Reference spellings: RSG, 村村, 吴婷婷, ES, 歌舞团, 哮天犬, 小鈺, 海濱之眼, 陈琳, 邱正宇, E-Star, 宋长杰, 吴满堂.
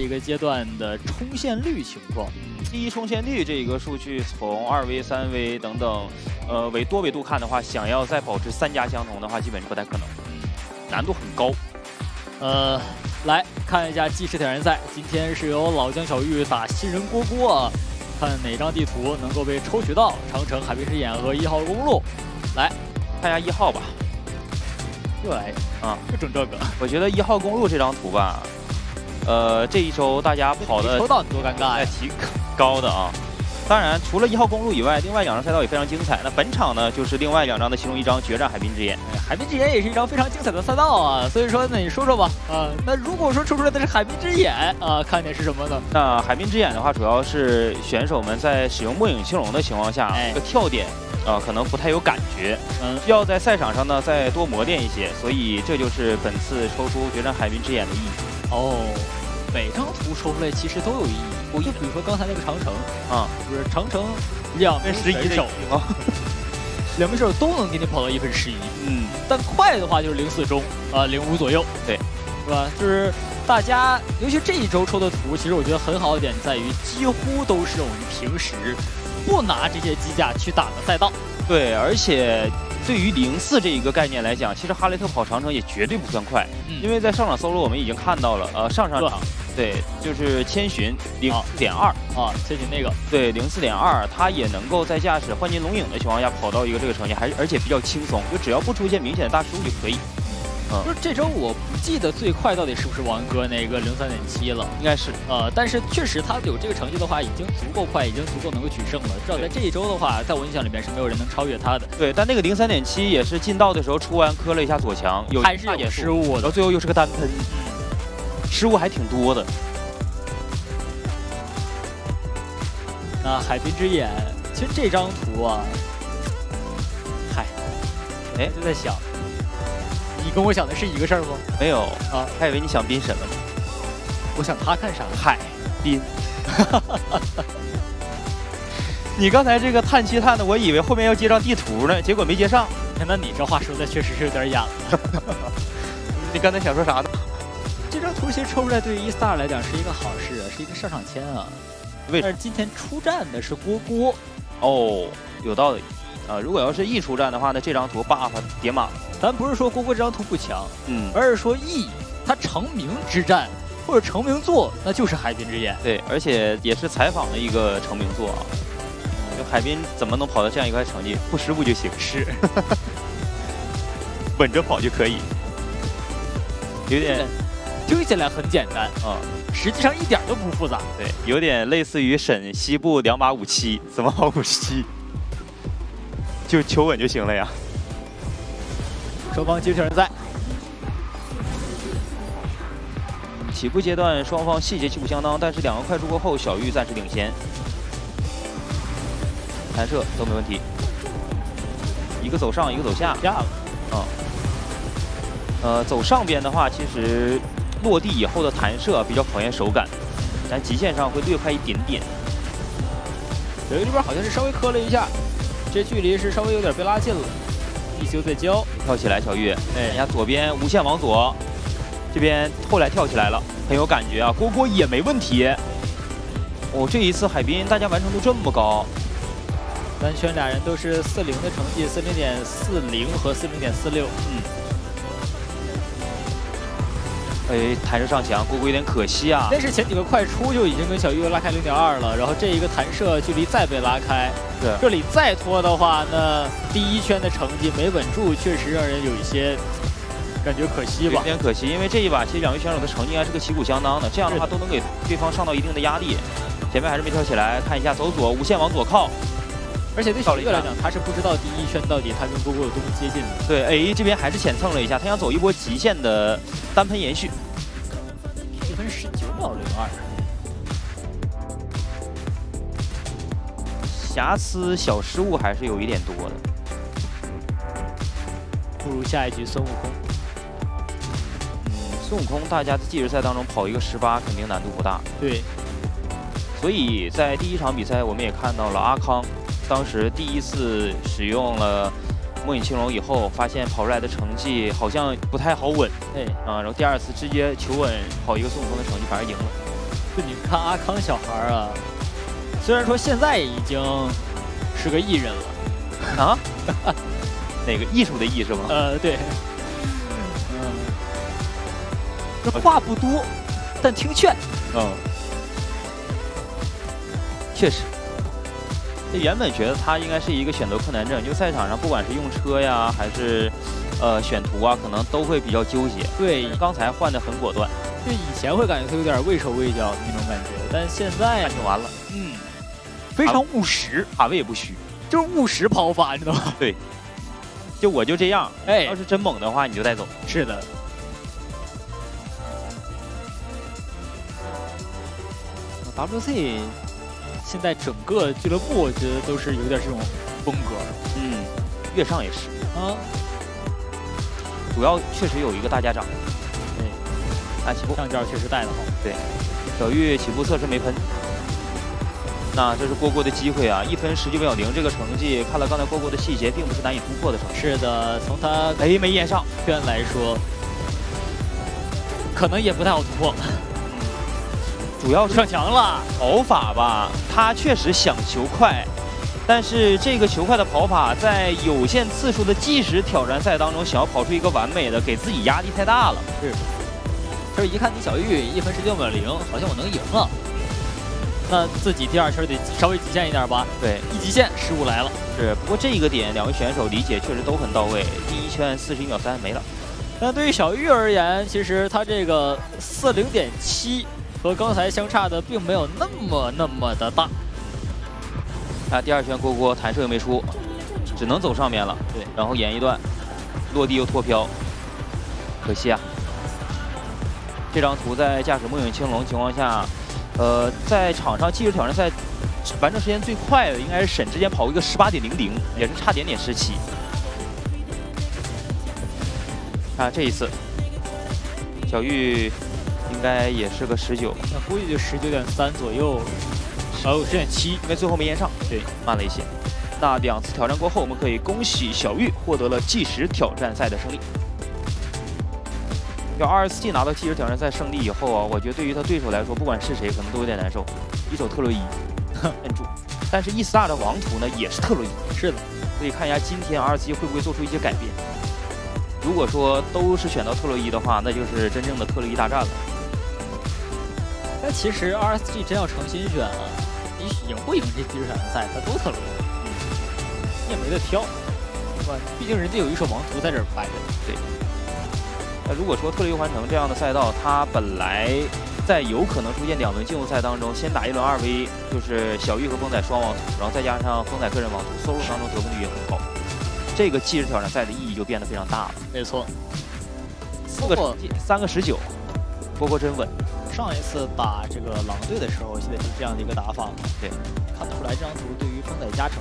一个阶段的冲线率情况，第一冲线率这一个数据，从2V、3V等等，为多维度看的话，想要再保持三家相同的话，基本是不太可能，难度很高。来看一下即时铁人赛，今天是由老姜小玉打新人郭郭，看哪张地图能够被抽取到长城、海滨之眼和1号公路。来看一下1号吧，又来啊，就整这个。我觉得1号公路这张图吧。 这一周大家跑的，抽到多尴尬呀！挺高的啊。当然，除了1号公路以外，另外两张赛道也非常精彩。那本场呢，就是另外两张的其中一张决战海滨之眼。海滨之眼也是一张非常精彩的赛道啊。所以说，那你说说吧，那如果说抽出来的是海滨之眼啊，看点是什么呢？那海滨之眼的话，主要是选手们在使用末影青龙的情况下，这个跳点可能不太有感觉，需要在赛场上呢再多磨练一些。所以这就是本次抽出决战海滨之眼的意义。 哦，每张图抽出来其实都有意义。我就比如说刚才那个长城啊，就是长城2分11手啊，2分11手都能给你跑到1分11。嗯，但快的话就是0.4中啊，0.5左右，对，是吧？就是大家，尤其这一周抽的图，其实我觉得很好的点在于，几乎都是我们平时不拿这些机甲去打的赛道。对，而且。 对于0.4这一个概念来讲，其实哈雷特跑长城也绝对不算快，因为在上场solo我们已经看到了，上场对，就是千寻0.4.2啊，千寻那个对0.4.2，他也能够在驾驶幻金龙影的情况下跑到一个这个成绩，而且比较轻松，就只要不出现明显的大失误就可以。就是这周我不记得最快到底是不是王哥那个0.3.7了，应该是但是确实他有这个成绩的话，已经足够快，已经足够能够取胜了。至少在这一周的话，在我印象里面是没有人能超越他的。对，但那个0.3.7也是进道的时候出弯磕了一下左墙，有还是有失误，然后最后又是个单喷，失误还挺多的。那海滨之眼，其实这张图啊，就在想。 你跟我想的是一个事儿吗？没有啊，还以为你想斌什么呢？我想他看啥？海滨。你刚才这个叹气叹的，我以为后面要接上地图呢，结果没接上。那你这话说的确实是有点哑了。你刚才想说啥呢？这张图其实抽出来对于E-Star来讲是一个好事啊，是一个上上签啊。为但是今天出战的是郭郭。哦，有道理。 如果要是E出战的话呢，这张图 buff 叠满。咱不是说郭郭这张图不强，而是说E他成名之战或者成名作，那就是海滨之眼。对，而且也是采访的一个成名作啊。就海滨怎么能跑到这样一块成绩，不失误就行，是，稳着跑就可以。有点听起来很简单啊，实际上一点都不复杂。对，有点类似于沈西部257，怎么跑57？ 就求稳就行了呀。双方即时铁人赛，起步阶段双方细节旗鼓相当，但是两个快速过后，小玉暂时领先。弹射都没问题，一个走上，一个走下。下了。走上边的话，其实落地以后的弹射比较考验手感，但极限上会略快一点点。小玉这边好像是稍微磕了一下。 这距离是稍微有点被拉近了，一修再交，跳起来，小玉，人家左边无限往左，这边后来跳起来了，很有感觉啊。郭郭也没问题。这一次海滨大家完成度这么高，单圈俩人都是40的成绩，40.40和40.46。弹射上墙，郭郭有点可惜啊。但是前几个快出就已经跟小玉拉开0.2了，然后这一个弹射距离再被拉开。 这里再拖的话，那第一圈的成绩没稳住，确实让人有一些感觉可惜吧。有点可惜，因为这一把其实两位选手的成绩还是个旗鼓相当的，这样的话都能给对方上到一定的压力。前面还是没跳起来，看一下走左，无限往左靠。而且对小玉来讲，他是不知道第一圈到底他跟郭郭有多么接近的。对，这边还是浅蹭了一下，他想走一波极限的单喷延续。1分19.02。 瑕疵小失误还是有一点多的，不如下一局孙悟空。孙悟空大家在即时赛当中跑一个18，肯定难度不大。对。所以在第一场比赛我们也看到了阿康，当时第一次使用了末影青龙以后，发现跑出来的成绩好像不太好稳。然后第二次直接求稳跑一个孙悟空的成绩，反而赢了。你看阿康小孩啊，虽然说现在已经是个艺人了啊，哪个艺术的艺是吗？对。这话不多，但听劝。嗯，确实。 原本觉得他应该是一个选择困难症，就赛场上不管是用车呀，还是选图啊，可能都会比较纠结。对，刚才换的很果断。就以前会感觉他有点畏手畏脚的那种感觉，但现在就完了。嗯，非常务实，卡位也不虚，就是务实跑法，你知道吗？对，就我就这样。哎，要是真猛的话，你就带走。是的。 WC 现在整个俱乐部，我觉得都是有点这种风格。嗯，月上也是啊。主要确实有一个大家长。对，那起步上脚确实带的好。对，小玉起步测试没喷。那这是蝈蝈的机会啊！1分19.0这个成绩，看了刚才蝈蝈的细节，并不是难以突破的成绩。是的，从他没验上圈来说，可能也不太好突破。 主要上墙了，跑法吧，他确实想求快，但是这个求快的跑法，在有限次数的计时挑战赛当中，想要跑出一个完美的，给自己压力太大了。是，这一看你小玉1分19.0，好像我能赢了，那自己第二圈得稍微极限一点吧。对，一极限失误来了。是，不过这一个点，两位选手理解确实都很到位。第一圈41.3没了，但对于小玉而言，其实他这个40.7。 和刚才相差的并没有那么的大。那第二圈蝈蝈弹射又没出，只能走上面了。对，然后演一段，落地又脱飘，可惜啊。这张图在驾驶梦影青龙情况下，在场上技术挑战赛完成时间最快的应该是沈，之前跑过一个18.00，也是差点17。啊，这一次，小玉。 应该也是个19，那估计就19.3左右，19.7，因为最后没延上，对，慢了一些。那两次挑战过后，我们可以恭喜小玉获得了计时挑战赛的胜利。要RSG拿到计时挑战赛胜利以后啊，我觉得对于他对手来说，不管是谁，可能都有点难受。一手特洛伊，摁住。但是E-Star的王图呢，也是特洛伊。是的，所以看一下今天RSG会不会做出一些改变。如果说都是选到特洛伊的话，那就是真正的特洛伊大战了。 但其实 RSG 真要诚心选啊，你赢不赢这技术挑战赛，它都特容易，你也没得挑，是吧？毕竟人家有一手王图在这儿摆着。对。那如果说特立环城这样的赛道，它本来在有可能出现2轮竞速赛当中，先打一轮2v1，就是小玉和风仔双王图，然后再加上风仔个人王图，收入当中得分率也很高。这个技术挑战赛的意义就变得非常大了。没错。3个19，波波真稳。 上一次打这个狼队的时候，现在是这样的一个打法嘛？对，看得出来这张图对于风仔加成